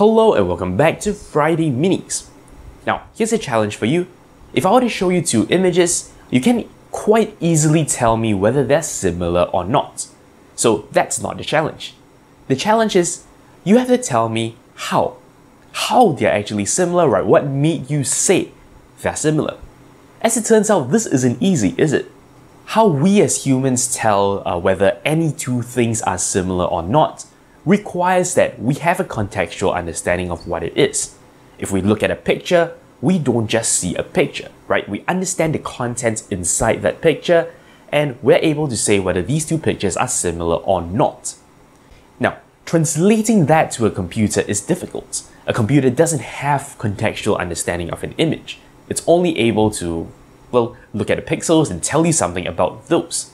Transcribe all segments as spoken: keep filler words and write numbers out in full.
Hello and welcome back to Friday Minis. Now, here's a challenge for you. If I were to show you two images, you can quite easily tell me whether they're similar or not. So that's not the challenge. The challenge is, you have to tell me how. How they're actually similar, right? What made you say they're similar? As it turns out, this isn't easy, is it? How we as humans tell uh, whether any two things are similar or not requires that we have a contextual understanding of what it is. If we look at a picture, we don't just see a picture, right? We understand the content inside that picture, and we're able to say whether these two pictures are similar or not. Now, translating that to a computer is difficult. A computer doesn't have contextual understanding of an image. It's only able to, well, look at the pixels and tell you something about those.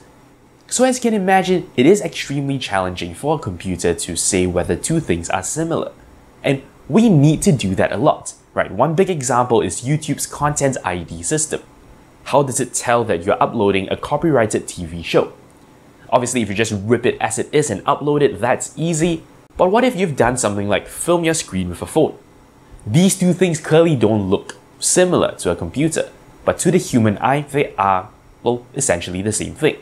So as you can imagine, it is extremely challenging for a computer to say whether two things are similar. And we need to do that a lot, right? One big example is YouTube's Content I D system. How does it tell that you're uploading a copyrighted T V show? Obviously, if you just rip it as it is and upload it, that's easy. But what if you've done something like film your screen with a phone? These two things clearly don't look similar to a computer, but to the human eye, they are, well, essentially the same thing.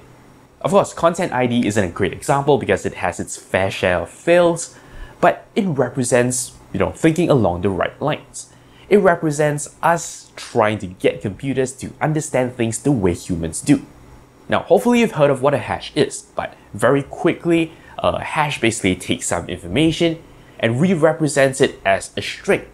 Of course, Content I D isn't a great example because it has its fair share of fails, but it represents, you know, thinking along the right lines. It represents us trying to get computers to understand things the way humans do. Now, hopefully you've heard of what a hash is, but very quickly, a hash basically takes some information and re-represents it as a string.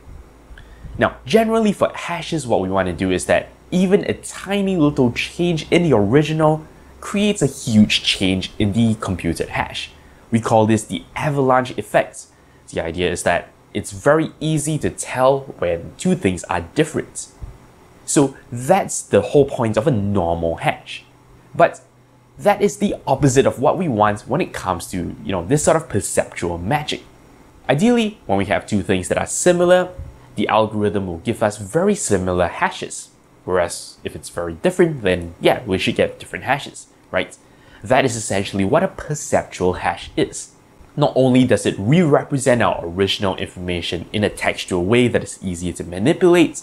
Now, generally for hashes, what we want to do is that even a tiny little change in the original creates a huge change in the computed hash. We call this the avalanche effect. The idea is that it's very easy to tell when two things are different. So that's the whole point of a normal hash. But that is the opposite of what we want when it comes to, you know, this sort of perceptual magic. Ideally, when we have two things that are similar, the algorithm will give us very similar hashes. Whereas if it's very different, then yeah, we should get different hashes, right? That is essentially what a perceptual hash is. Not only does it re-represent our original information in a textual way that is easier to manipulate,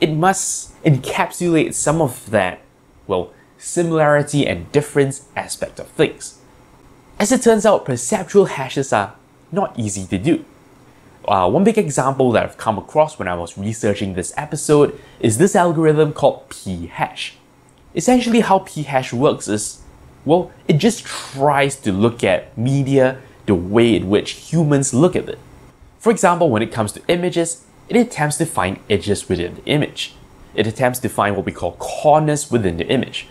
it must encapsulate some of that, well, similarity and difference aspect of things. As it turns out, perceptual hashes are not easy to do. Uh, one big example that I've come across when I was researching this episode is this algorithm called pHash. Essentially how pHash works is, well, it just tries to look at media the way in which humans look at it. For example, when it comes to images, it attempts to find edges within the image. It attempts to find what we call corners within the image.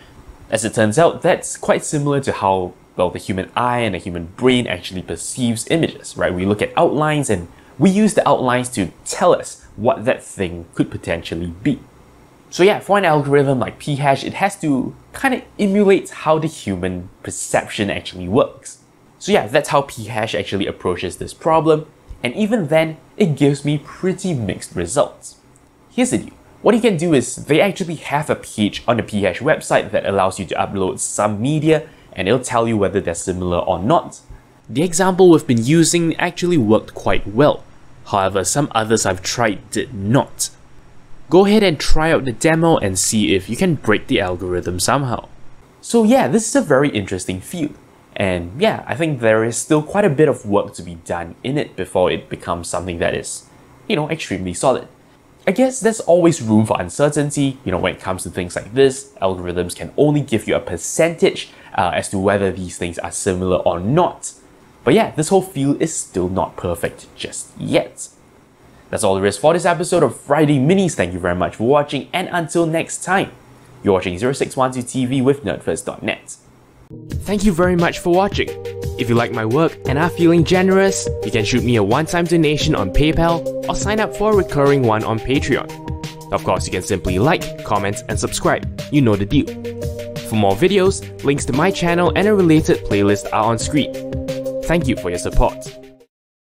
As it turns out, that's quite similar to how, well, the human eye and the human brain actually perceives images, right? We look at outlines and we use the outlines to tell us what that thing could potentially be. So yeah, for an algorithm like pHash, it has to kind of emulate how the human perception actually works. So yeah, that's how pHash actually approaches this problem, and even then, it gives me pretty mixed results. Here's the deal. What you can do is, they actually have a page on the pHash website that allows you to upload some media, and it'll tell you whether they're similar or not. The example we've been using actually worked quite well. However, some others I've tried did not. Go ahead and try out the demo and see if you can break the algorithm somehow. So yeah, this is a very interesting field. And yeah, I think there is still quite a bit of work to be done in it before it becomes something that is, you know, extremely solid. I guess there's always room for uncertainty, you know, when it comes to things like this. Algorithms can only give you a percentage uh, as to whether these things are similar or not. But yeah, this whole field is still not perfect just yet. That's all there is for this episode of Friday Minis. Thank you very much for watching, and until next time, you're watching zero six one two T V with nerdfirst dot net. Thank you very much for watching. If you like my work and are feeling generous, you can shoot me a one-time donation on PayPal or sign up for a recurring one on Patreon. Of course, you can simply like, comment, and subscribe. You know the deal. For more videos, links to my channel and a related playlist are on screen. Thank you for your support.